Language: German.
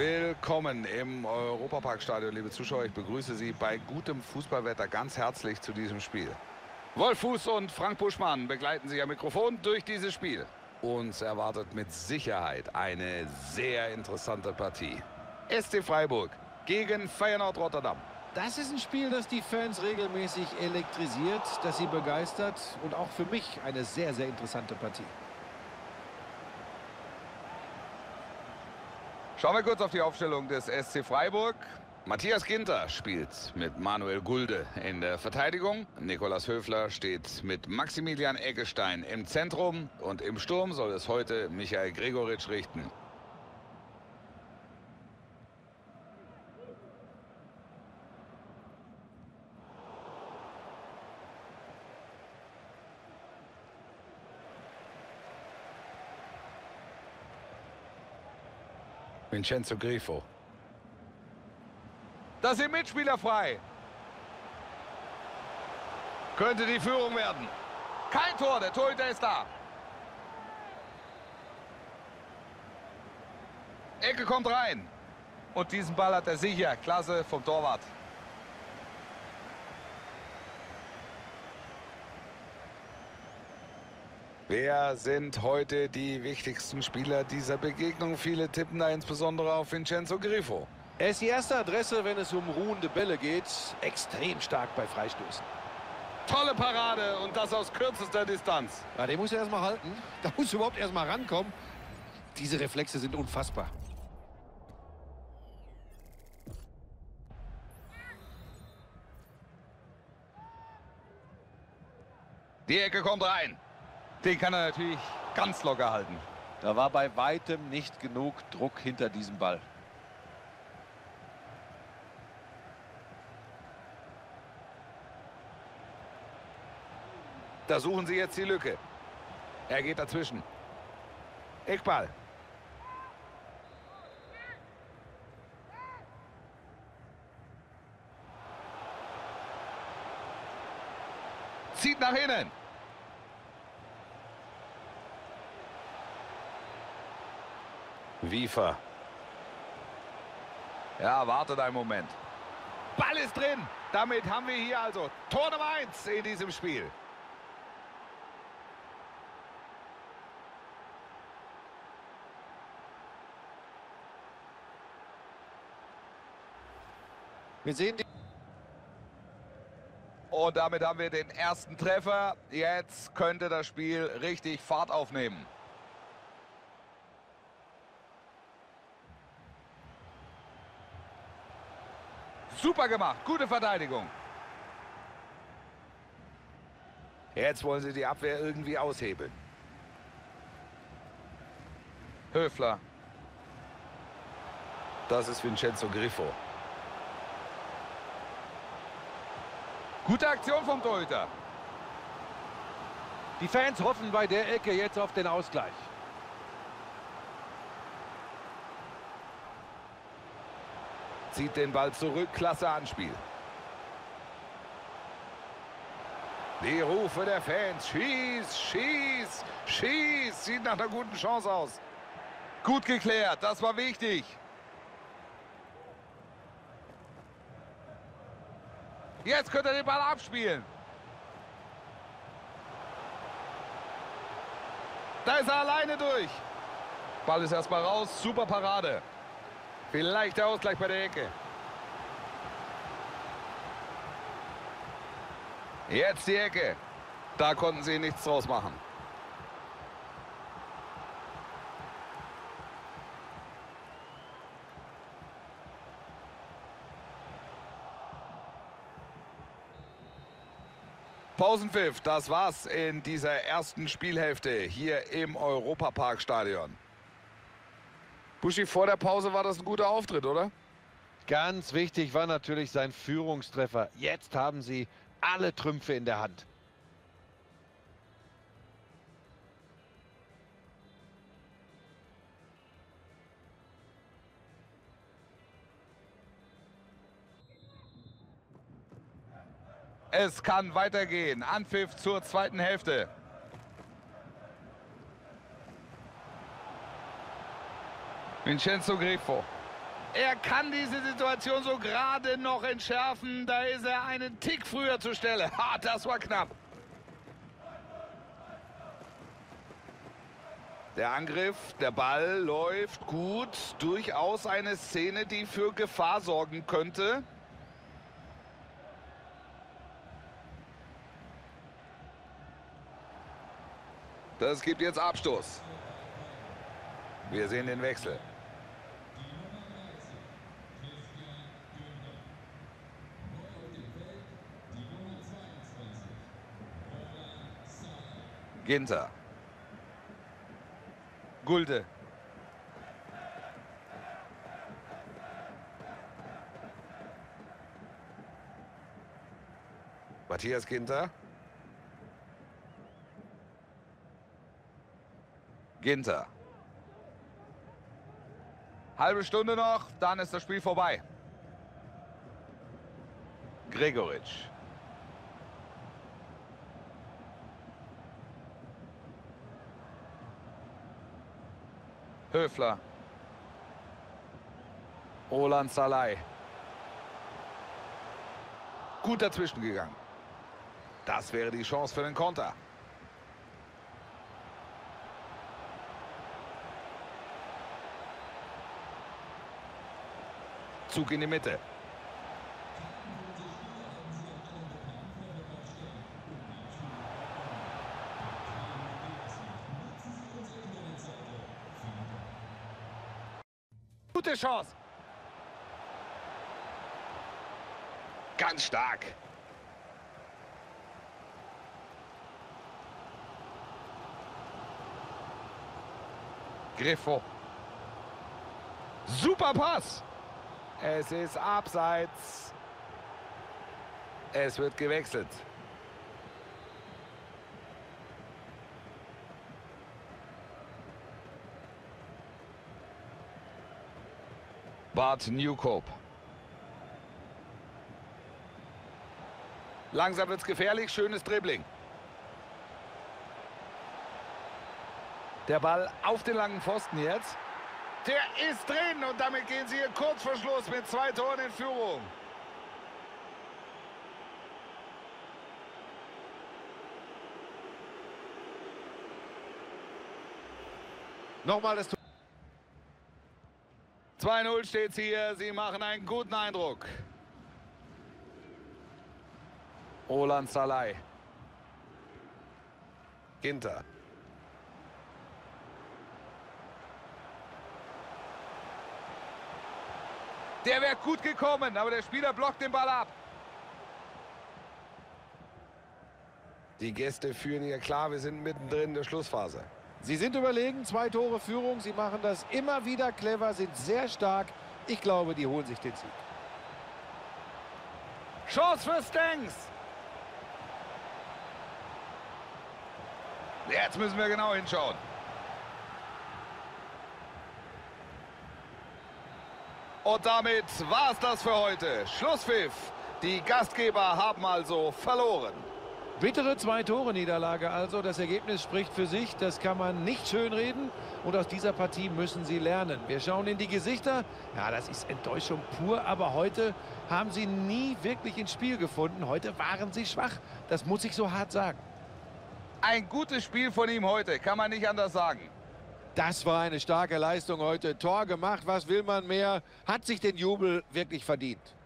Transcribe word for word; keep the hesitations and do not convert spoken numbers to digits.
Willkommen im Europaparkstadion, liebe Zuschauer. Ich begrüße Sie bei gutem Fußballwetter ganz herzlich zu diesem Spiel. Wolff Fuss und Frank Buschmann begleiten Sie am Mikrofon durch dieses Spiel. Uns erwartet mit Sicherheit eine sehr interessante Partie. S C Freiburg gegen Feyenoord Rotterdam. Das ist ein Spiel, das die Fans regelmäßig elektrisiert, das sie begeistert und auch für mich eine sehr, sehr interessante Partie. Schauen wir kurz auf die Aufstellung des S C Freiburg. Matthias Ginter spielt mit Manuel Gulde in der Verteidigung. Nikolas Höfler steht mit Maximilian Eggestein im Zentrum. Und im Sturm soll es heute Michael Gregoritsch richten. Vincenzo Grifo. Da sind Mitspieler frei. Könnte die Führung werden. Kein Tor, der Torhüter ist da. Ecke kommt rein. Und diesen Ball hat er sicher. Klasse vom Torwart. Wer sind heute die wichtigsten Spieler dieser Begegnung? Viele tippen da insbesondere auf Vincenzo Grifo. Er ist die erste Adresse, wenn es um ruhende Bälle geht. Extrem stark bei Freistößen. Tolle Parade und das aus kürzester Distanz. Ja, den muss er erstmal halten. Da muss er überhaupt erstmal rankommen. Diese Reflexe sind unfassbar. Die Ecke kommt rein. Den kann er natürlich ganz locker halten. Da war bei weitem nicht genug Druck hinter diesem Ball. Da suchen sie jetzt die Lücke. Er geht dazwischen. Eckball. Zieht nach innen. Wiefer. Ja, wartet einen Moment. Ball ist drin. Damit haben wir hier also Tor Nummer eins in diesem Spiel. Wir sehen die. Und damit haben wir den ersten Treffer. Jetzt könnte das Spiel richtig Fahrt aufnehmen. Super gemacht, gute Verteidigung. Jetzt wollen sie die Abwehr irgendwie aushebeln. Höfler. Das ist Vincenzo Grifo. Gute Aktion vom Torhüter. Die Fans hoffen bei der Ecke jetzt auf den Ausgleich. Zieht den Ball zurück, klasse Anspiel. Die Rufe der Fans, schieß, schieß, schieß, sieht nach einer guten Chance aus. Gut geklärt, das war wichtig. Jetzt könnte er den Ball abspielen. Da ist er alleine durch. Ball ist erstmal raus, super Parade. Vielleicht der Ausgleich bei der Ecke. Jetzt die Ecke. Da konnten sie nichts draus machen. Pausenpfiff, das war's in dieser ersten Spielhälfte hier im Europaparkstadion. Buschi, vor der Pause war das ein guter Auftritt, oder? Ganz wichtig war natürlich sein Führungstreffer. Jetzt haben sie alle Trümpfe in der Hand. Es kann weitergehen. Anpfiff zur zweiten Hälfte. Vincenzo Grifo. Er kann diese Situation so gerade noch entschärfen. Da ist er einen Tick früher zur Stelle. Ha, das war knapp. Der Angriff, der Ball läuft gut. Durchaus eine Szene, die für Gefahr sorgen könnte. Das gibt jetzt Abstoß. Wir sehen den Wechsel. Ginter. Gulde. Matthias Ginter. Ginter. Halbe Stunde noch, dann ist das Spiel vorbei. Gregoritsch. Höfler. Roland Salai. Gut dazwischen gegangen. Das wäre die Chance für den Konter. Zug in die Mitte. Gute Chance. Ganz stark. Grifo. Super Pass. Es ist abseits. Es wird gewechselt. Bart Newcombe. Langsam wird es gefährlich. Schönes Dribbling. Der Ball auf den langen Pfosten jetzt. Der ist drin und damit gehen sie hier kurz vor Schluss mit zwei Toren in Führung. Nochmal das Tor. zwei null steht es hier, sie machen einen guten Eindruck. Roland Salai. Ginter. Der wäre gut gekommen, aber der Spieler blockt den Ball ab. Die Gäste führen hier klar, wir sind mittendrin in der Schlussphase. Sie sind überlegen, zwei Tore Führung, sie machen das immer wieder clever, sind sehr stark. Ich glaube, die holen sich den Sieg. Chance für Stengs. Jetzt müssen wir genau hinschauen. Und damit war es das für heute. Schlusspfiff. Die Gastgeber haben also verloren. Bittere Zwei-Tore-Niederlage also. Das Ergebnis spricht für sich. Das kann man nicht schönreden. Und aus dieser Partie müssen sie lernen. Wir schauen in die Gesichter. Ja, das ist Enttäuschung pur. Aber heute haben sie nie wirklich ins Spiel gefunden. Heute waren sie schwach. Das muss ich so hart sagen. Ein gutes Spiel von ihm heute. Kann man nicht anders sagen. Das war eine starke Leistung heute. Tor gemacht, was will man mehr? Hat sich den Jubel wirklich verdient.